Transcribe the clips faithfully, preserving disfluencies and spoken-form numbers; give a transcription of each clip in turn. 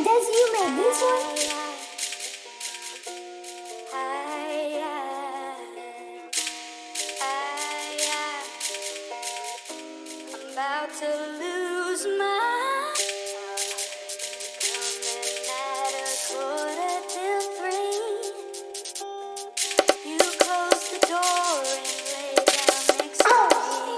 Yeah, Des, you made this one? I'm about to lose my coming at a quarter till three. You close the door and lay down next to me.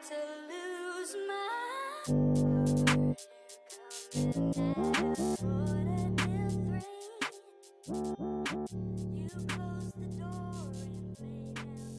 To lose my you close the door and